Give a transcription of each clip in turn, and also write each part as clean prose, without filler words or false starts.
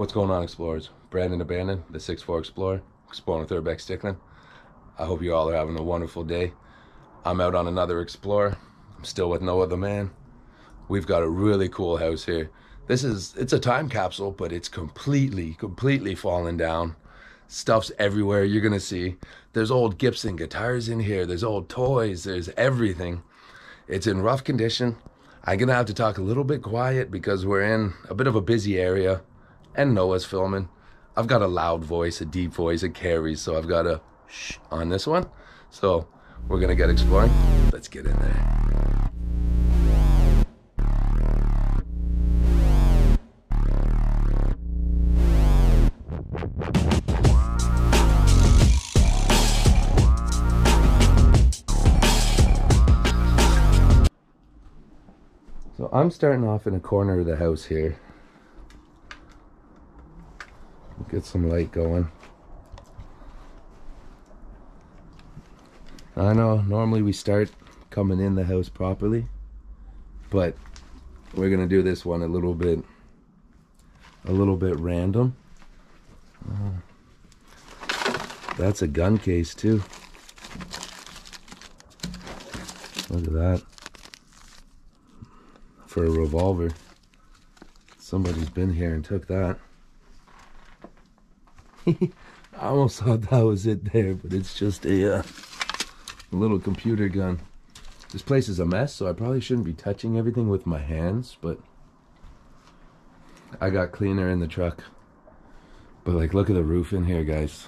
What's going on, explorers? Brandon Abandon, the 6'4 Explorer, exploring with Urbex Stickland. I hope you all are having a wonderful day. I'm out on another explorer. I'm still with Noah the man. We've got a really cool house here. It's a time capsule, but it's completely fallen down. Stuff's everywhere, you're gonna see. There's old Gibson guitars in here, there's old toys, there's everything. It's in rough condition. I'm gonna have to talk a little bit quiet because we're in a bit of a busy area and Noah's filming. I've got a loud voice, a deep voice, it carries, so I've got a shh on this one. So we're gonna get exploring. Let's get in there. So I'm starting off in a corner of the house here. Get some light going. I know normally we start coming in the house properly, but we're gonna do this one a little bit random. That's a gun case too. Look at that. For a revolver. Somebody's been here and took that. I almost thought that was it there, but it's just a little computer gun. This place is a mess, so I probably shouldn't be touching everything with my hands, but I got cleaner in the truck. But like, look at the roof in here, guys.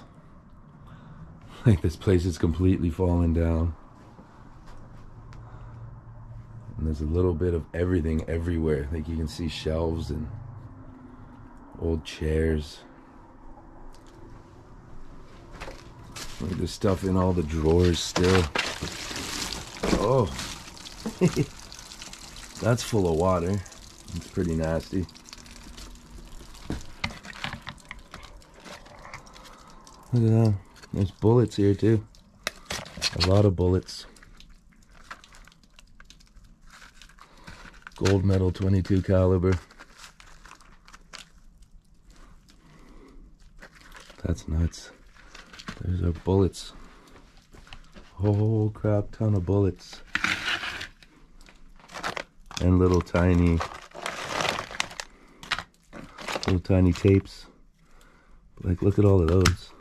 Like, this place is completely falling down. And there's a little bit of everything everywhere. Like, you can see shelves and old chairs. Look at this stuff in all the drawers still. Oh, that's full of water. It's pretty nasty. Look at that. There's bullets here too. A lot of bullets. Gold medal 22 caliber. That's nuts. There's our bullets. Whole crap ton of bullets. And little tiny tapes. Like, look at all of those.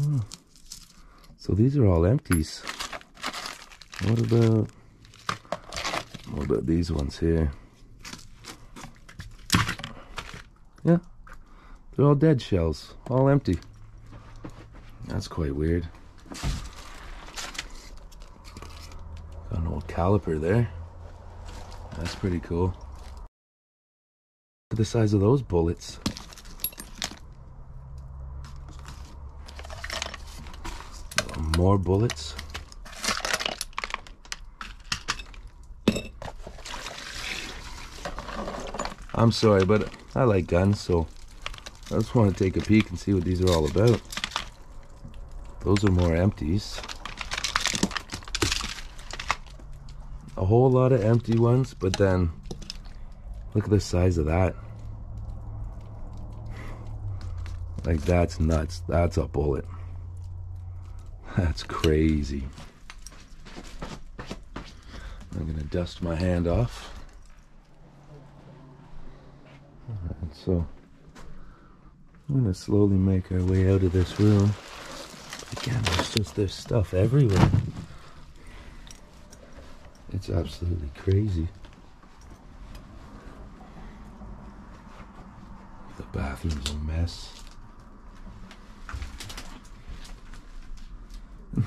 Oh. So these are all empties. What about these ones here? Yeah, they're all dead shells, all empty. That's quite weird. Got an old caliper there. That's pretty cool. Look at the size of those bullets. More bullets. I'm sorry, but I like guns, so I just want to take a peek and see what these are all about. Those are more empties. A whole lot of empty ones, but then look at the size of that. Like, that's nuts. That's a bullet. That's crazy. I'm gonna dust my hand off. Alright, so I'm gonna slowly make our way out of this room. Again, there's stuff everywhere. It's absolutely crazy. The bathroom's a mess.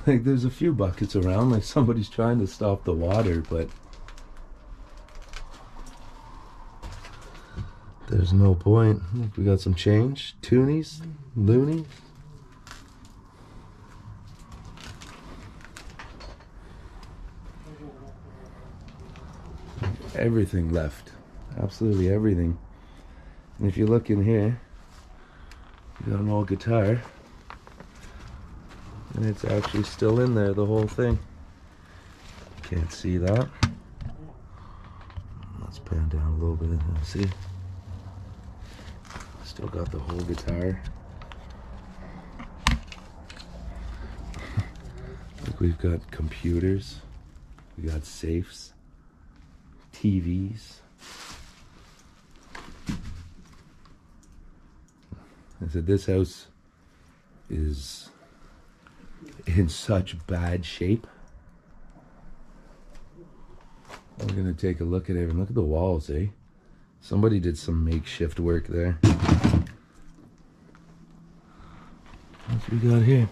Like, there's a few buckets around, like somebody's trying to stop the water, but there's no point. Look, we got some change. Toonies, loonies. Everything left. Absolutely everything. And if you look in here, you got an old guitar. And it's actually still in there, the whole thing. Can't see that. Let's pan down a little bit and see. Still got the whole guitar. Look, we've got computers, we got safes, TVs. I said this house is in such bad shape. We're gonna take a look at it and look at the walls, eh? Somebody did some makeshift work there. What we got here?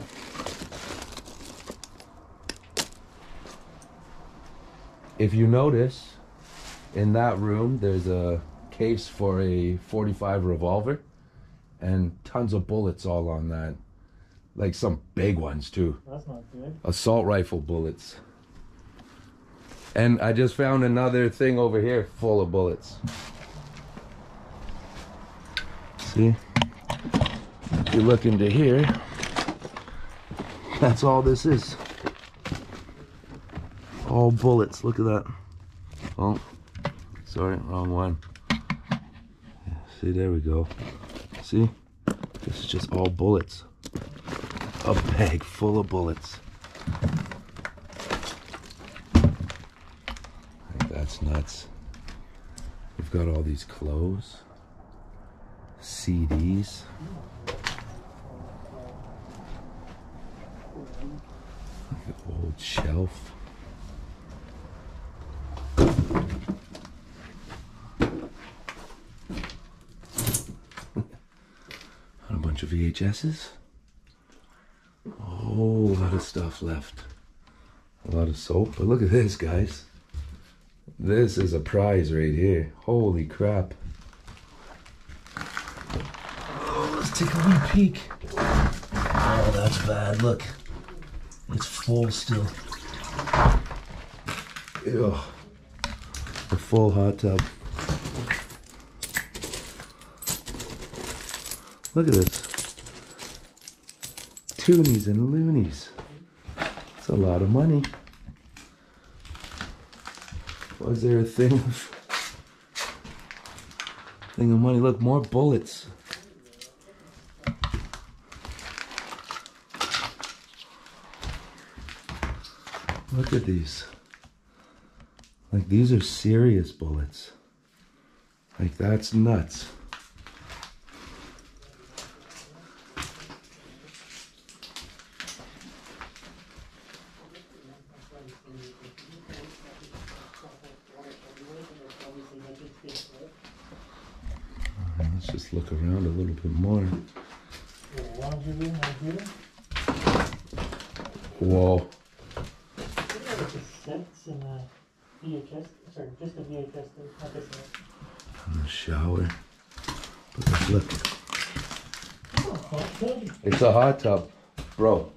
If you notice, in that room there's a case for a .45 revolver and tons of bullets all on that. Like some big ones too. That's not good. Assault rifle bullets. And I just found another thing over here full of bullets. See? If you look into here, that's all this is. All bullets, look at that. Oh, sorry, wrong one. See, there we go. See? This is just all bullets. A bag full of bullets. That's nuts. We've got all these clothes, CDs. Like an old shelf. A bunch of VHSs. A whole lot of stuff left. A lot of soap, but look at this, guys. This is a prize right here. Holy crap. Oh, let's take a wee peek. Oh, that's bad. Look. It's full still. Ew. A full hot tub. Look at this. Toonies and loonies. It's a lot of money. Was there a thing of money? Look, more bullets. Look at these. Like, these are serious bullets. Like, that's nuts. Just look around a little bit more. Whoa. And the shower. But look. It's a hot tub, bro.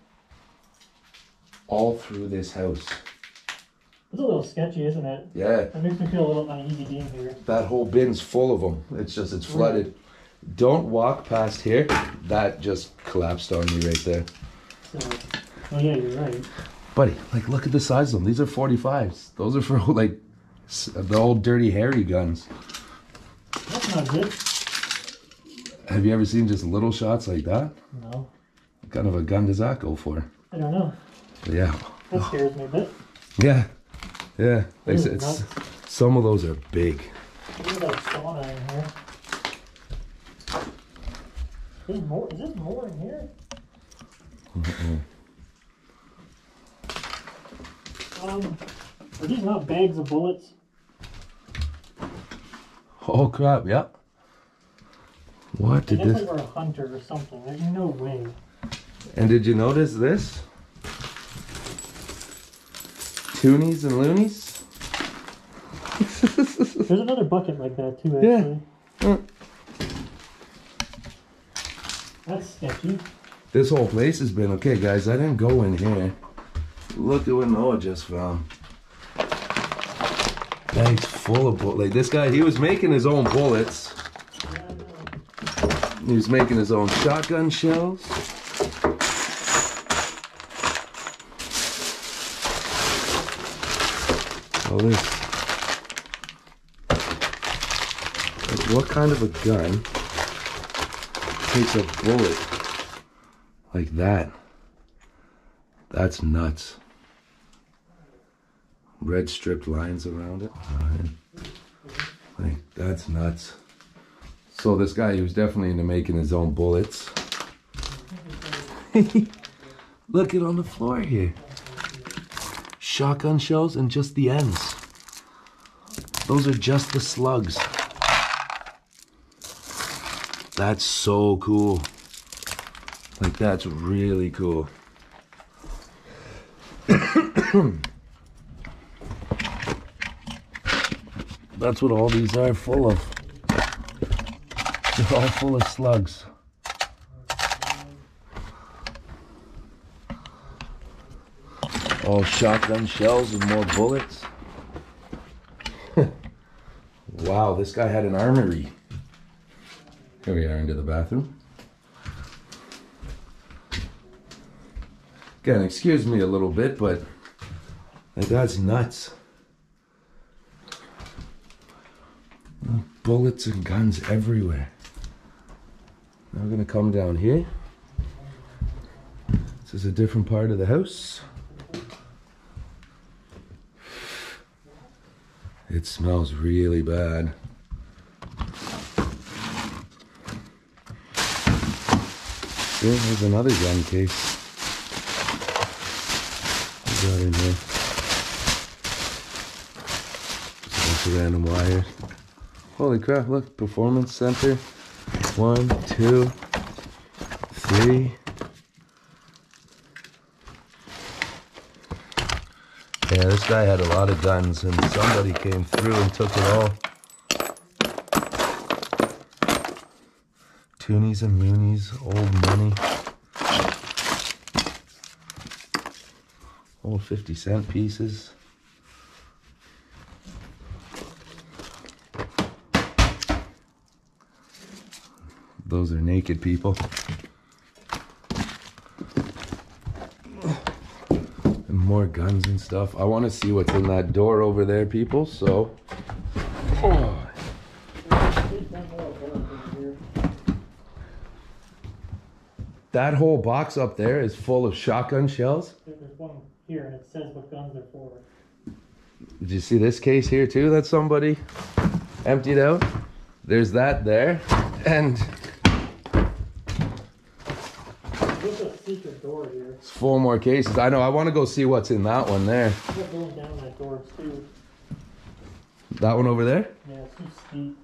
All through this house. It's a little sketchy, isn't it? Yeah. It makes me feel a little uneasy being here. That whole bin's full of them. It's flooded. Don't walk past here. That just collapsed on me right there. So, oh yeah, you're right. Buddy, like, look at the size of them. These are .45s. Those are for, like, the old Dirty Harry guns. That's not good. Have you ever seen just little shots like that? No. What kind of a gun does that go for? I don't know. But yeah. That scares me a bit. Yeah. Yeah, like it's, some of those are big. Look at that sauna in here. There's more, is there more in here? Are these not bags of bullets? Oh crap, yep. Yeah. What did this? Like we're a hunter or something, there's no way. And did you notice this? Toonies and loonies. There's another bucket like that too, actually. Yeah. That's sketchy. This whole place has been okay, guys. I didn't go in here. Look at what Noah just found. Bags full of bullets. Like this guy, he was making his own bullets. He was making his own shotgun shells. All this. Like, what kind of a gun takes a bullet like that? That's nuts. Red stripped lines around it. Right. Like, that's nuts. So this guy, he was definitely into making his own bullets. Look, it on the floor here. Shotgun shells and just the ends. Those are just the slugs. That's so cool. Like, that's really cool. That's what all these are full of. They're all full of slugs. All shotgun shells and more bullets. Wow, this guy had an armory. Here we are into the bathroom. Again, excuse me a little bit, but like, that's nuts. Bullets and guns everywhere. Now we're gonna come down here. This is a different part of the house. It smells really bad. There's another gun case. What we got in here? Just a bunch of random wires. Holy crap, look, performance center. 1, 2, 3. Yeah, this guy had a lot of guns and somebody came through and took it all. Toonies and moonies, old money. Old 50-cent pieces. Those are naked people. And more guns and stuff. I want to see what's in that door over there, people, so... Oh. That whole box up there is full of shotgun shells. There's one here and it says what guns they're for. Did you see this case here too that somebody emptied out? There's that there. And there's a secret door here. It's 4 more cases. I know, I want to go see what's in that one there. We're going down that door too. That one over there? Yeah, it's too steep.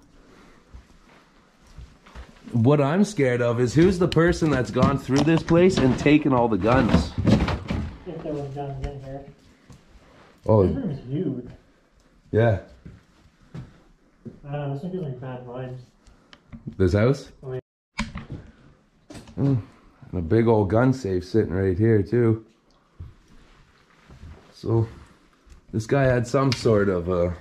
What I'm scared of is who's the person that's gone through this place and taken all the guns. If there was guns in here. Oh, this room is huge. Yeah. I don't know, this one gives me bad vibes. This house? Oh, yeah. And a big old gun safe sitting right here too. So this guy had some sort of a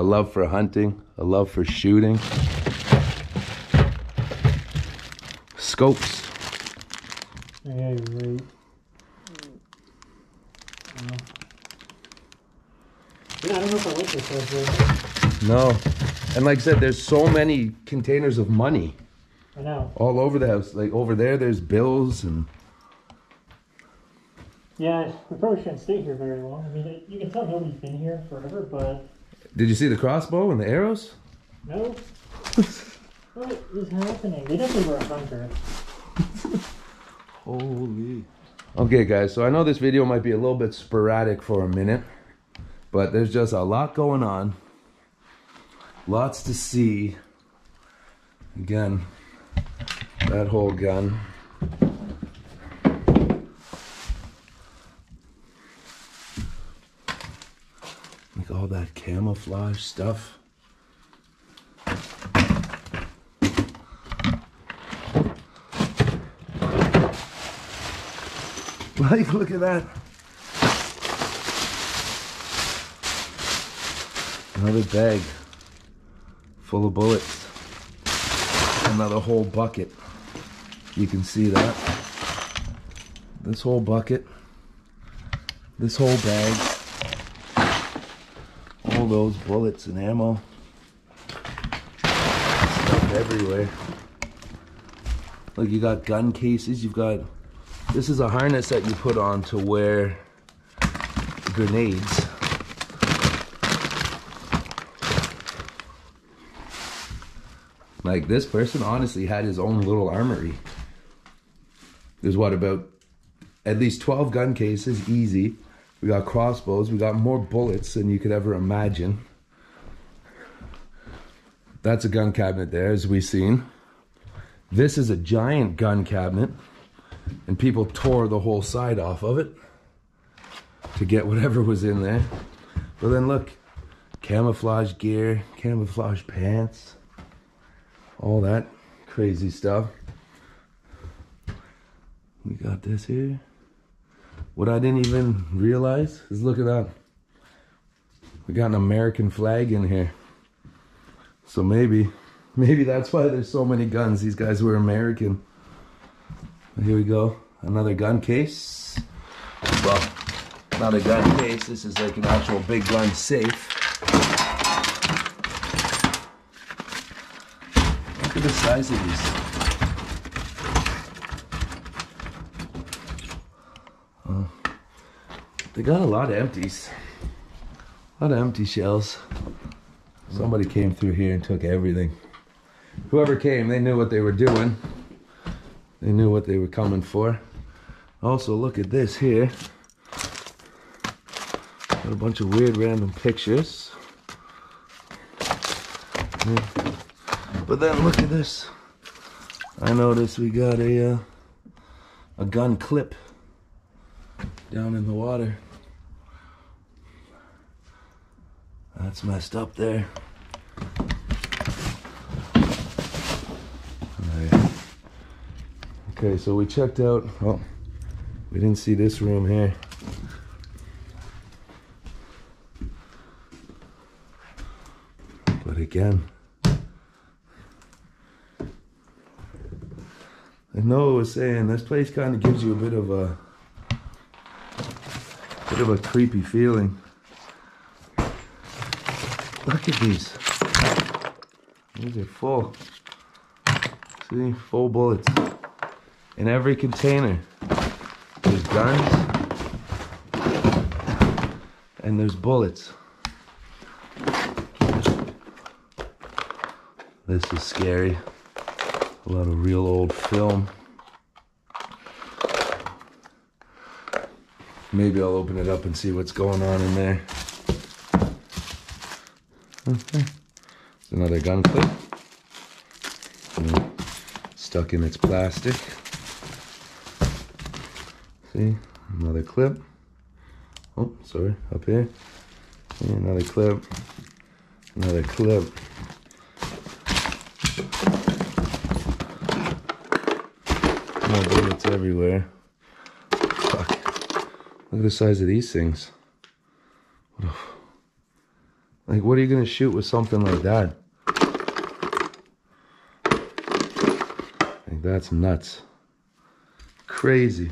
love for hunting, a love for shooting. Scopes. Yeah, you're right. Yeah, I don't know if I like this house, really. No. And like I said, there's so many containers of money. I know. All over the house. Like over there, there's bills and... Yeah, we probably shouldn't stay here very long. I mean, you can tell nobody's been here forever, but... Did you see the crossbow and the arrows? No. What is happening? They definitely were a hunter. Holy. Okay, guys, so I know this video might be a little bit sporadic for a minute, but there's just a lot going on. Lots to see. Again, that whole gun. Like all that camouflage stuff. Like, look at that. Another bag full of bullets. Another whole bucket. You can see that. This whole bucket. This whole bag. All those bullets and ammo. everywhere. Like, you got gun cases, you've got... This is a harness that you put on to wear grenades. Like, this person honestly had his own little armory. There's what, about at least 12 gun cases, easy. We got crossbows, we got more bullets than you could ever imagine. That's a gun cabinet there, as we've seen. This is a giant gun cabinet, and people tore the whole side off of it to get whatever was in there. But then look, camouflage gear, camouflage pants, all that crazy stuff. We got this here. What I didn't even realize is, look at that. We got an American flag in here. So maybe that's why there's so many guns. These guys were American. But here we go, another gun case. Well, not a gun case, this is like an actual big gun safe. Look at the size of these. They got a lot of empties. A lot of empty shells. Somebody came through here and took everything. Whoever came, they knew what they were doing. They knew what they were coming for. Also, look at this here. Got a bunch of weird random pictures. But then look at this. I noticed we got a gun clip down in the water. That's messed up there. Right. Okay, so we checked out. Oh, we didn't see this room here. But again, I know it was saying this place kind of gives you a bit of a creepy feeling. Look at these. These are full. See, full bullets. In every container, there's guns and there's bullets. This is scary. A lot of real old film. Maybe I'll open it up and see what's going on in there. Okay. It's another gun clip. Stuck in its plastic. See, another clip. Oh, sorry, up here. See, another clip. Another clip. More bullets everywhere. Fuck. Look at the size of these things. What the... Like, what are you gonna shoot with something like that? Like, that's nuts. Crazy.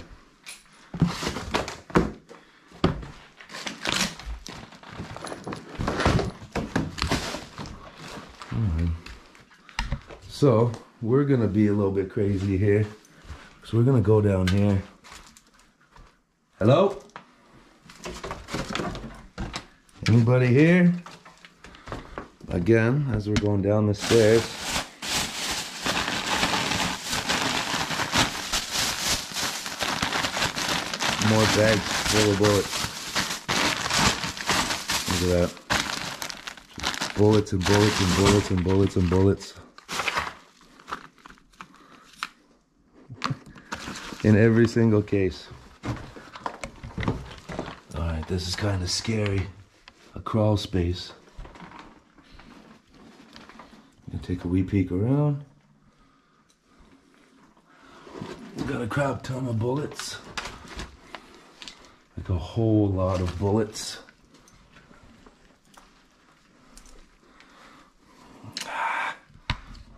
Alright. So, we're gonna be a little bit crazy here. So we're gonna go down here. Hello? Anybody here? Again, as we're going down the stairs, more bags full of bullets. Look at that. Bullets and bullets and bullets and bullets and bullets. In every single case. Alright, this is kind of scary. A crawl space. Take a wee peek around. We got a crap ton of bullets. Like a whole lot of bullets.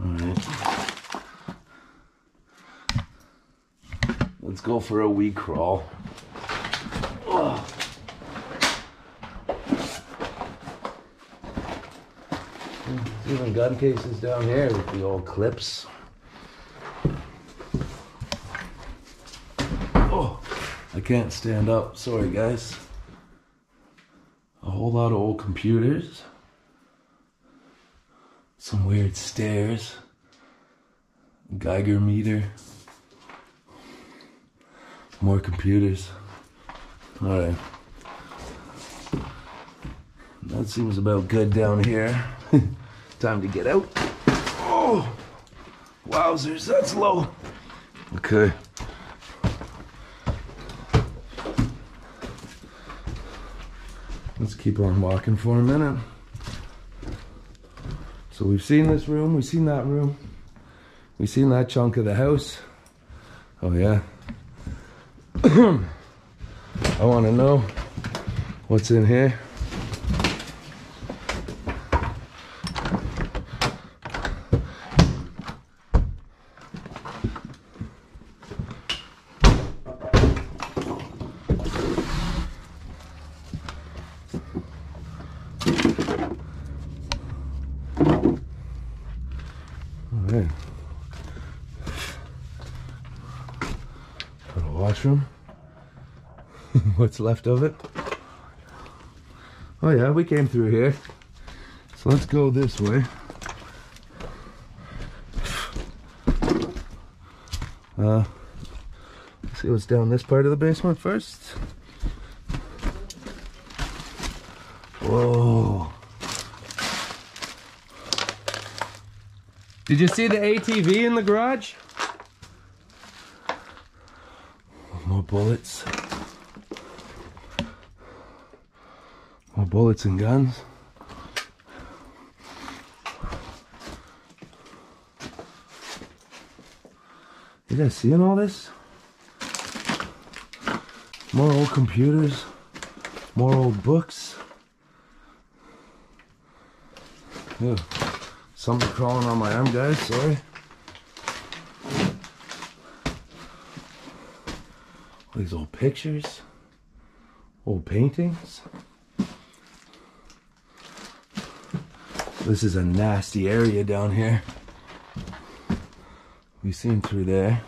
Alright. Let's go for a wee crawl. Ugh. and gun cases down here with the old clips. Oh, I can't stand up. Sorry, guys. A whole lot of old computers. Some weird stairs. Geiger meter. More computers. Alright. That seems about good down here. Time to get out. Oh! Wowzers, that's low. Okay. Let's keep on walking for a minute. So we've seen this room, we've seen that room. We've seen that chunk of the house. Oh yeah. I want to know what's in here. Washroom. What's left of it. Oh yeah, we came through here. So let's go this way. Let's see what's down this part of the basement first. Whoa. Did you see the ATV in the garage? More bullets. More bullets and guns. You guys seeing all this? More old computers. More old books. Ew. Something crawling on my arm, guys, sorry. These old pictures, old paintings. This is a nasty area down here. We've seen through there.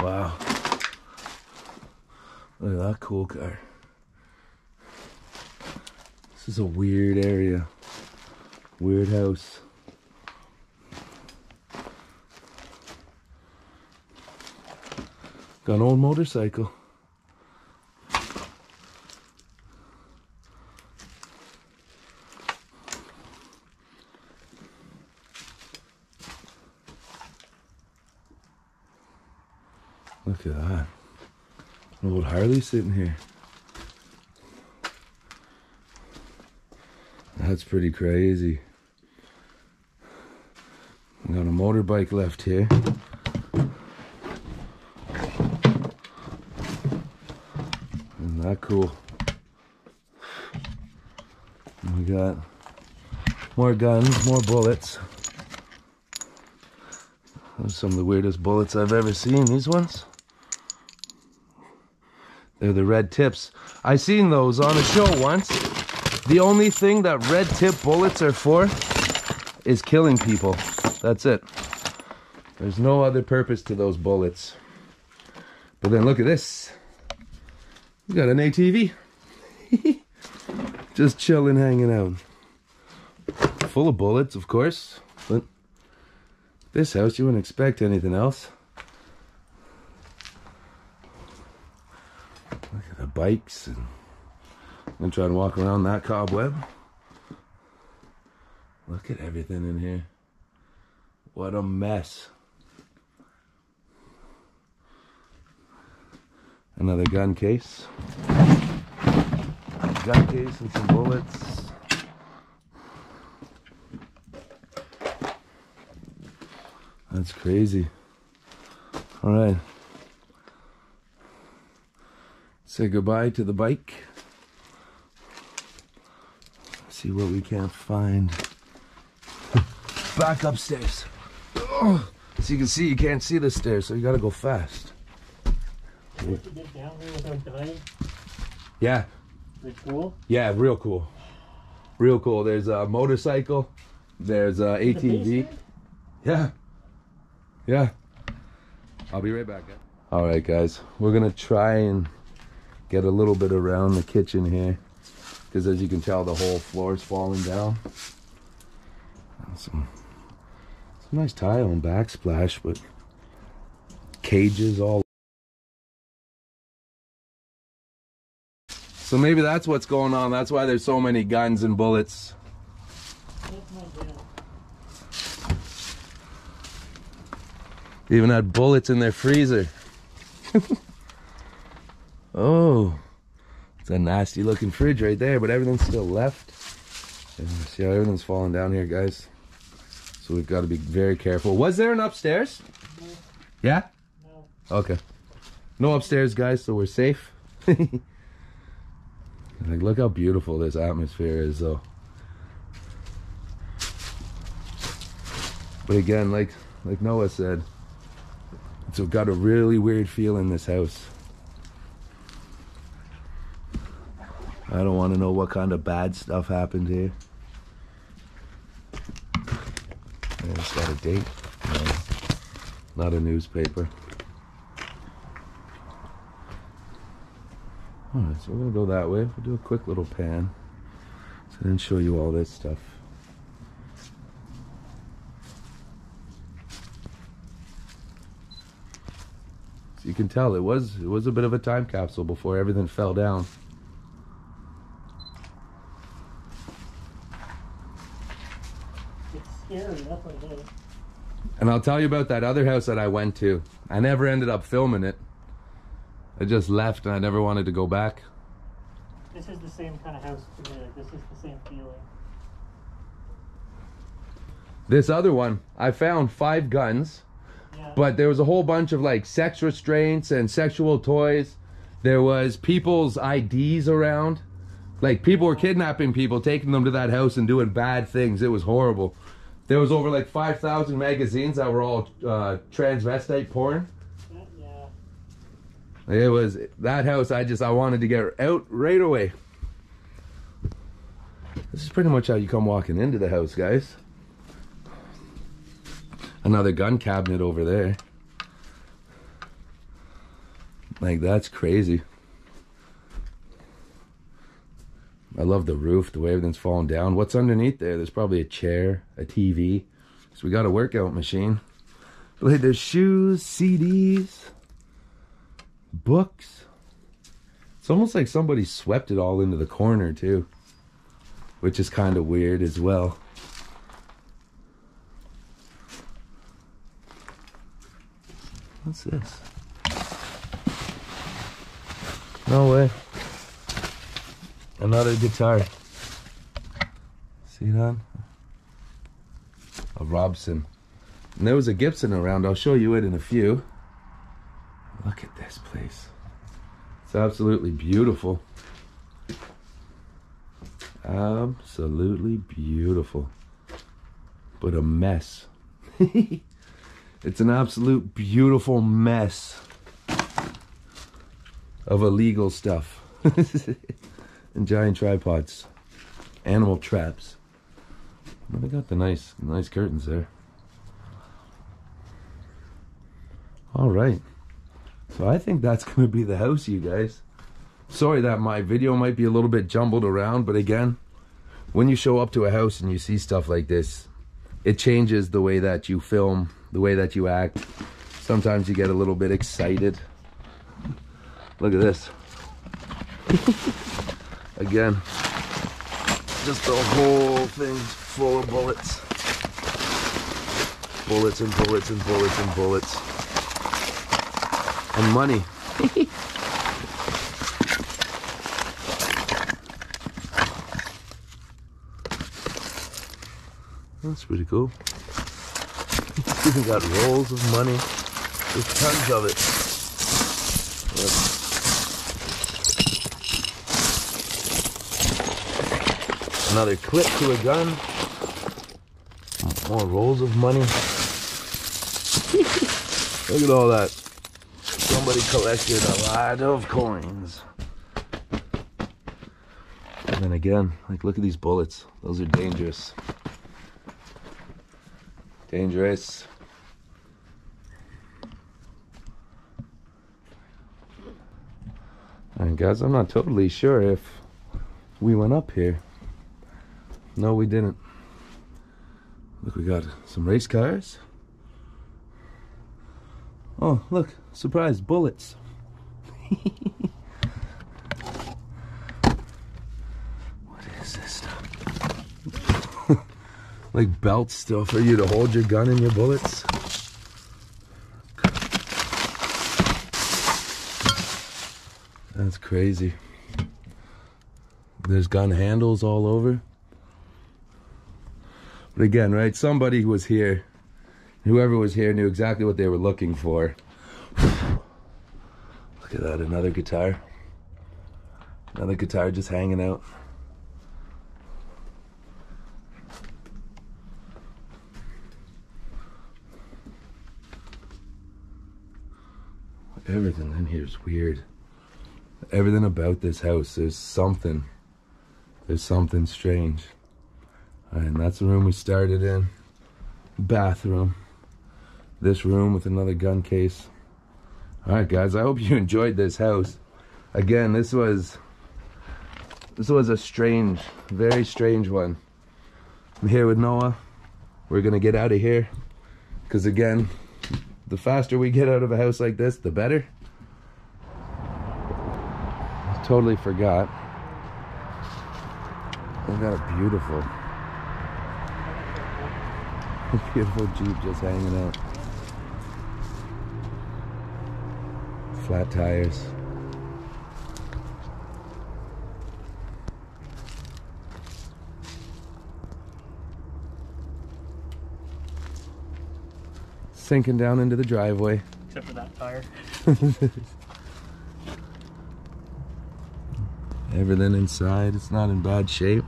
Wow. Look at that cool car. This is a weird area. Weird house. Got an old motorcycle. Look at that. An old Harley sitting here. That's pretty crazy. Got a motorbike left here. That's cool. We got more guns, more bullets. Those are some of the weirdest bullets I've ever seen. These ones, they're the red tips. I seen those on a show once. The only thing that red tip bullets are for is killing people. That's it. There's no other purpose to those bullets. But then look at this. We got an ATV. Just chilling, hanging out. Full of bullets, of course. But this house, you wouldn't expect anything else. Look at the bikes. And I'm going to try and walk around that cobweb. Look at everything in here. What a mess. Another gun case. Gun case and some bullets. That's crazy. Alright. Say goodbye to the bike. See what we can't find. Back upstairs. Oh, as you can see, you can't see the stairs, so you gotta go fast. We have to get down here without dying. Yeah. Is it cool? Yeah, real cool. real cool. There's a motorcycle, there's a ATV. Yeah, yeah. I'll be right back. All right, guys, we're gonna try and get a little bit around the kitchen here, because as you can tell, the whole floor is falling down. Some nice tile and backsplash, but cages all. So maybe that's what's going on. That's why there's so many guns and bullets. They even had bullets in their freezer. Oh, it's a nasty looking fridge right there, but everything's still left. And see how everything's falling down here, guys. So we've got to be very careful. Was there an upstairs? No. Yeah? No. Okay. No upstairs, guys, so we're safe. Like, look how beautiful this atmosphere is, though. But again, like Noah said, it's got a really weird feel in this house. I don't want to know what kind of bad stuff happened here. I just got a date. No, not a newspaper. Alright, so we're going to go that way. We'll do a quick little pan, so then show you all this stuff. So you can tell it was a bit of a time capsule before everything fell down. It's scary, that's what it is. And I'll tell you about that other house that I went to. I never ended up filming it. I just left and I never wanted to go back. This is the same kind of house to me. This is the same feeling. This other one, I found 5 guns, yeah. But there was a whole bunch of like sex restraints and sexual toys. There was people's IDs around. Like people were kidnapping people, taking them to that house and doing bad things. It was horrible. There was over like 5,000 magazines that were all transvestite porn. It was that house. I wanted to get out right away. This is pretty much how you come walking into the house, guys. Another gun cabinet over there. Like, that's crazy. I love the roof, the way everything's falling down. What's underneath there? There's probably a chair, a TV. So we got a workout machine. Like, there's shoes, CDs. Books. It's almost like somebody swept it all into the corner too, which is kind of weird as well. What's this? No way. Another guitar. See that? A Robson. And there was a Gibson around. I'll show you it in a few. Look at this place. It's absolutely beautiful. Absolutely beautiful. But a mess. It's an absolute beautiful mess of illegal stuff. And giant tripods. Animal traps. Well, they got the nice curtains there. All right. So I think that's going to be the house, you guys. Sorry that my video might be a little bit jumbled around, but again, when you show up to a house and you see stuff like this, it changes the way that you film, the way that you act. Sometimes you get a little bit excited. Look at this. Again, just the whole thing full of bullets. Bullets and bullets and bullets and bullets. And money. That's pretty cool. We got rolls of money. There's tons of it. Yep. Another clip to a gun. More rolls of money. Look at all that. Somebody collected a lot of coins. And then again, like, look at these bullets. Those are dangerous. Dangerous. Alright guys, I'm not totally sure if we went up here. No, we didn't. Look, we got some race cars. Oh, look, surprise, bullets. What is this stuff? Like belts still for you to hold your gun and your bullets. That's crazy. There's gun handles all over. But again, right, somebody was here. Whoever was here knew exactly what they were looking for. Look at that, another guitar. Another guitar just hanging out. Everything in here is weird. Everything about this house, there's something strange. Alright, and that's the room we started in. Bathroom. This room with another gun case. Alright guys, I hope you enjoyed this house. Again, this was a strange, very strange one. I'm here with Noah. We're gonna get out of here. Because again, the faster we get out of a house like this, the better. Totally forgot. We've got a beautiful Jeep just hanging out. Flat tires. Sinking down into the driveway. Except for that tire. Everything inside, it's not in bad shape.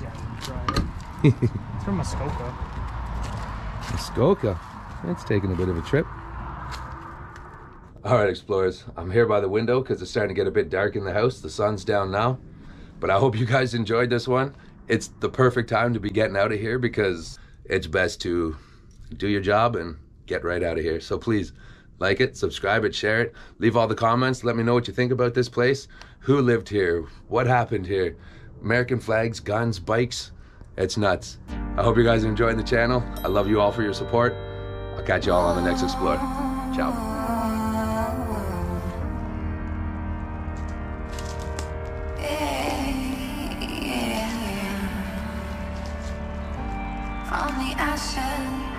Yeah, I didn't try it. It's from Muskoka. Muskoka? That's taking a bit of a trip. Alright explorers, I'm here by the window because it's starting to get a bit dark in the house. The sun's down now. But I hope you guys enjoyed this one. It's the perfect time to be getting out of here because it's best to do your job and get right out of here. So please, like it, subscribe it, share it, leave all the comments, let me know what you think about this place, who lived here, what happened here, American flags, guns, bikes, it's nuts. I hope you guys are enjoying the channel, I love you all for your support, I'll catch you all on the next Explore. Ciao. Only ashes.